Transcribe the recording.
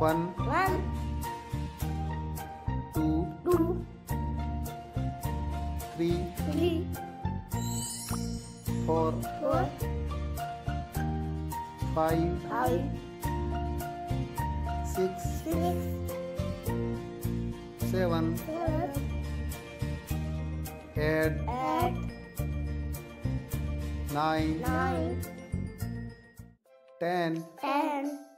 1, 2, 3, 4, 5, 6, 7, 8, 9, 10.